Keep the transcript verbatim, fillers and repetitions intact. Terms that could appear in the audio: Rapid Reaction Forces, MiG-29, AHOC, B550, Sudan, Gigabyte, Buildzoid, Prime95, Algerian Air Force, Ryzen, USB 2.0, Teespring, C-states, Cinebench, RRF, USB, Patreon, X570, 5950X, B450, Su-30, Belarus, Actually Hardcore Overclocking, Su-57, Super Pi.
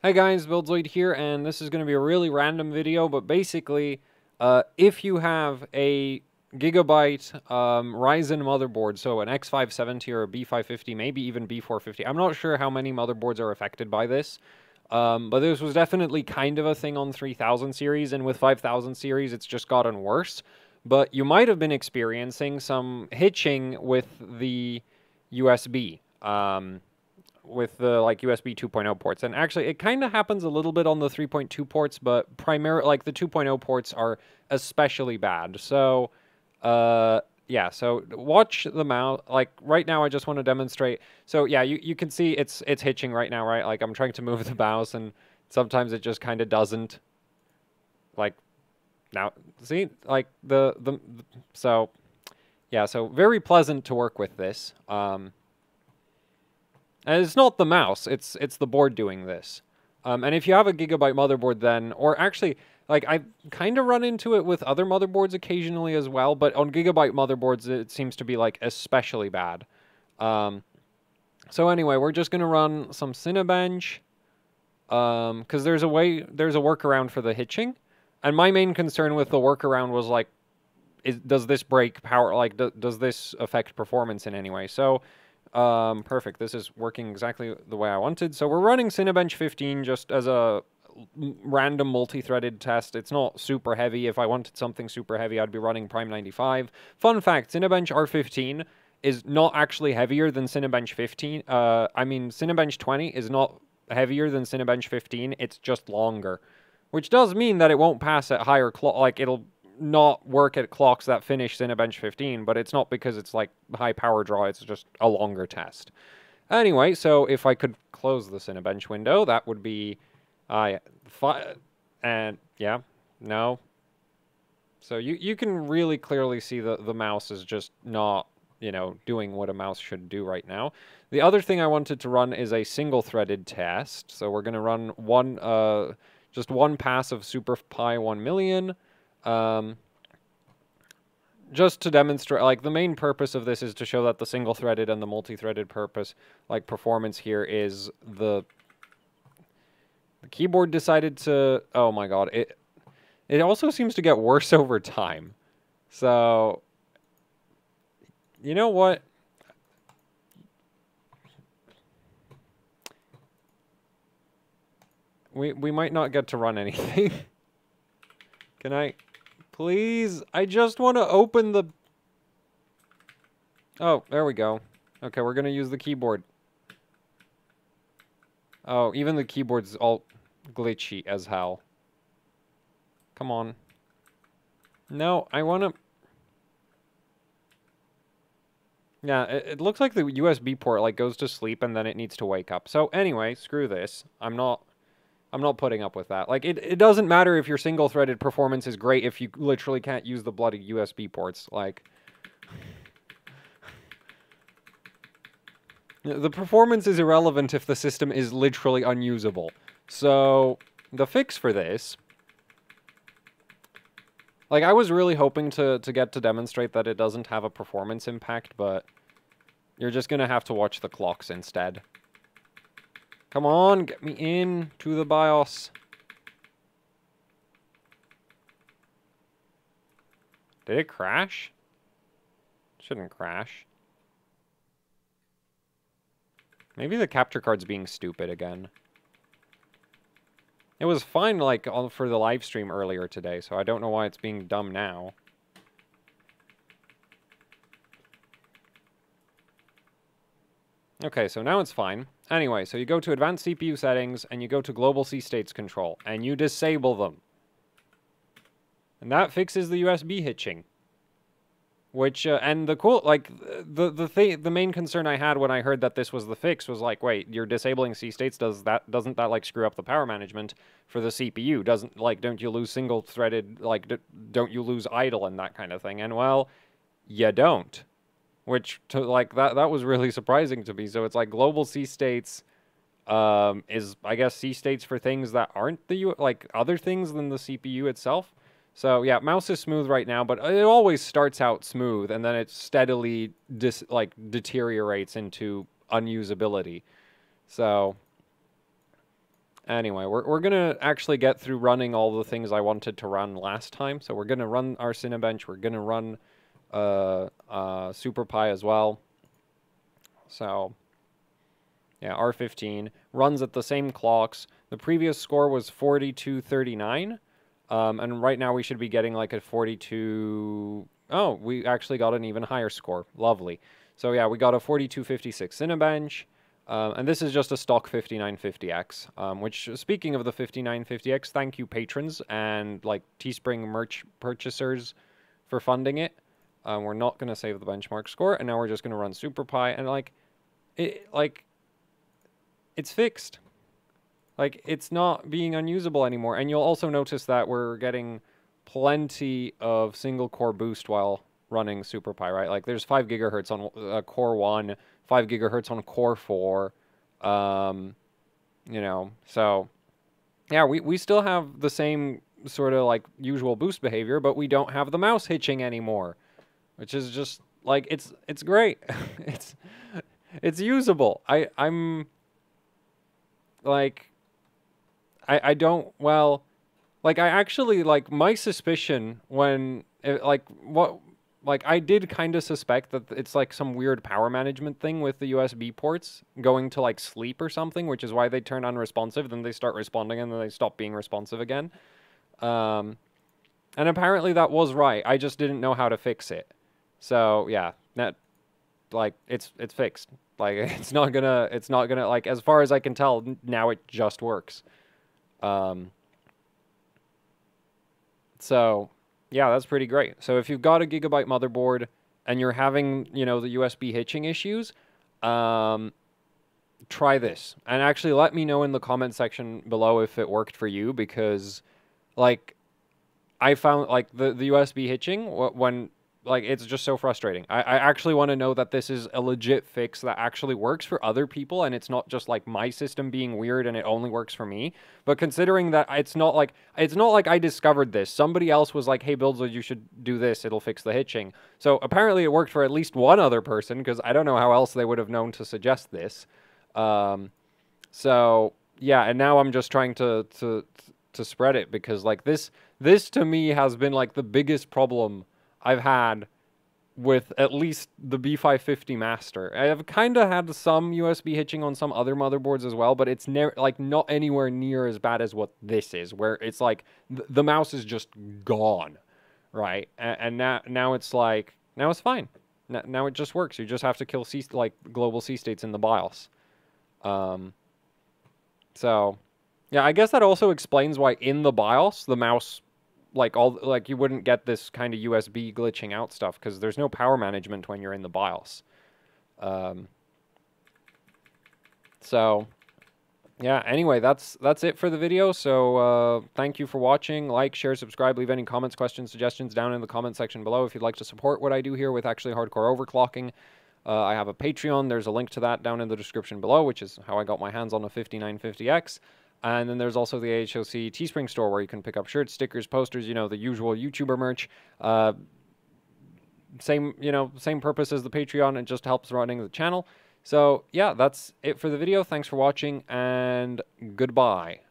Hey guys, Buildzoid here, and this is going to be a really random video, but basically, uh, if you have a Gigabyte um, Ryzen motherboard, so an X five seventy or a B five fifty, maybe even B four fifty, I'm not sure how many motherboards are affected by this, um, but this was definitely kind of a thing on three thousand series, and with five thousand series, it's just gotten worse. But you might have been experiencing some hitching with the U S B. Um, with the like U S B two point oh ports. And actually it kind of happens a little bit on the three point two ports, but primarily like the two point oh ports are especially bad. So uh yeah, so watch the mouse. Like right now I just want to demonstrate. So yeah, you you can see it's it's hitching right now, right? Like I'm trying to move the mouse and sometimes it just kind of doesn't. Like now see like the, the the so yeah, so very pleasant to work with this. Um And it's not the mouse, it's it's the board doing this. Um, and if you have a Gigabyte motherboard then, or actually, like I kind of run into it with other motherboards occasionally as well, but on Gigabyte motherboards it seems to be like especially bad. Um, so anyway, we're just gonna run some Cinebench, um, because there's a way, there's a workaround for the hitching. And my main concern with the workaround was like, is, does this break power, like do, does this affect performance in any way? So. Um, perfect. This is working exactly the way I wanted. So we're running Cinebench fifteen just as a random multi-threaded test. It's not super heavy. If I wanted something super heavy, I'd be running Prime ninety-five. Fun fact, Cinebench R fifteen is not actually heavier than Cinebench fifteen. Uh, I mean, Cinebench twenty is not heavier than Cinebench fifteen. It's just longer, which does mean that it won't pass at higher clock. Like it'll not work at clocks that finish Cinebench fifteen, but it's not because it's like high power draw, it's just a longer test. Anyway, so if I could close the Cinebench window, that would be, uh, fi and yeah, no. So you, you can really clearly see the, the mouse is just not, you know, doing what a mouse should do right now. The other thing I wanted to run is a single threaded test. So we're going to run one, uh, just one pass of Super Pi one million. Um, just to demonstrate, like, the main purpose of this is to show that the single-threaded and the multi-threaded purpose, like, performance here is the... The keyboard decided to... Oh, my God. It, it also seems to get worse over time. So... You know what? We, we might not get to run anything. Can I... Please, I just want to open the... Oh, there we go. Okay, we're going to use the keyboard. Oh, even the keyboard's all glitchy as hell. Come on. No, I want to... Yeah, it, it looks like the U S B port like goes to sleep and then it needs to wake up. So anyway, screw this. I'm not... I'm not putting up with that. Like, it, it doesn't matter if your single-threaded performance is great if you literally can't use the bloody U S B ports. Like, the performance is irrelevant if the system is literally unusable. So, the fix for this... Like, I was really hoping to, to get to demonstrate that it doesn't have a performance impact, but... You're just gonna have to watch the clocks instead. Come on, get me in to the BIOS. Did it crash? Shouldn't crash. Maybe the capture card's being stupid again. It was fine, like, all for the live stream earlier today, so I don't know why it's being dumb now. Okay, so now it's fine. Anyway, so you go to Advanced C P U Settings, and you go to Global C-states Control, and you disable them. And that fixes the U S B hitching. Which, uh, and the cool, like, the the, th the main concern I had when I heard that this was the fix was like, wait, you're disabling C-states, does that, doesn't that, like, screw up the power management for the C P U? Doesn't, like, don't you lose single-threaded, like, don't you lose idle and that kind of thing? And, well, you don't. Which, to, like, that that was really surprising to me. So it's like global C-states um, is, I guess, C-states for things that aren't the, U like, other things than the C P U itself. So, yeah, mouse is smooth right now, but it always starts out smooth, and then it steadily, dis like, deteriorates into unusability. So, Anyway, we're, we're going to actually get through running all the things I wanted to run last time. So we're going to run our Cinebench. We're going to run uh, uh, Super Pi as well. So, yeah, R fifteen runs at the same clocks. The previous score was forty-two thirty-nine. Um, and right now we should be getting like a forty-two... Oh, we actually got an even higher score. Lovely. So, yeah, we got a forty-two fifty-six Cinebench. Um, and this is just a stock fifty-nine fifty X, um, which, speaking of the fifty-nine fifty X, thank you patrons and, like, Teespring merch purchasers for funding it. Um, we're not going to save the benchmark score, and now we're just going to run Super Pi, and, like, it, like, it's fixed. Like, it's not being unusable anymore, and you'll also notice that we're getting plenty of single-core boost while running Super Pi, right? Like, there's five gigahertz on uh, core one, five gigahertz on core four, um, you know, so, yeah, we, we still have the same sort of, like, usual boost behavior, but we don't have the mouse hitching anymore, which is just, like, it's, it's great, it's, it's usable, I, I'm, like, I, I don't, well, like, I actually, like, my suspicion when, it, like, what, Like, I did kind of suspect that it's, like, some weird power management thing with the U S B ports going to, like, sleep or something, which is why they turn unresponsive, then they start responding, and then they stop being responsive again. Um, and apparently that was right. I just didn't know how to fix it. So, yeah, that, like, it's it's fixed. Like, it's not gonna, it's not gonna, like, as far as I can tell, now it just works. Um, so... Yeah, that's pretty great. So if you've got a Gigabyte motherboard and you're having, you know, the U S B hitching issues, um, try this. And actually let me know in the comment section below if it worked for you, because, like, I found, like, the, the U S B hitching, when, like, it's just so frustrating. I, I actually want to know that this is a legit fix that actually works for other people, and it's not just, like, my system being weird and it only works for me. But considering that it's not like, it's not like I discovered this. Somebody else was like, hey, Buildzoid, you should do this. It'll fix the hitching. So apparently it worked for at least one other person, because I don't know how else they would have known to suggest this. Um, so, yeah, and now I'm just trying to, to, to spread it, because, like, this, this to me has been, like, the biggest problem I've had with at least the B five fifty Master. I've kind of had some U S B hitching on some other motherboards as well, but it's never, like, not anywhere near as bad as what this is, where it's like th the mouse is just gone, right? And, and now now it's like now it's fine. N now it just works. You just have to kill C like global C-states in the BIOS. Um. So, yeah, I guess that also explains why in the BIOS the mouse, like, all, like, you wouldn't get this kind of U S B glitching out stuff, because there's no power management when you're in the BIOS. Um, so, yeah, anyway, that's, that's it for the video. So, uh, thank you for watching. Like, share, subscribe, leave any comments, questions, suggestions down in the comment section below if you'd like to support what I do here with Actually Hardcore Overclocking. Uh, I have a Patreon. There's a link to that down in the description below, which is how I got my hands on a fifty-nine fifty X. And then there's also the A H O C Teespring store, where you can pick up shirts, stickers, posters, you know, the usual YouTuber merch. Uh, same, you know, same purpose as the Patreon. It just helps running the channel. So, yeah, that's it for the video. Thanks for watching, and goodbye.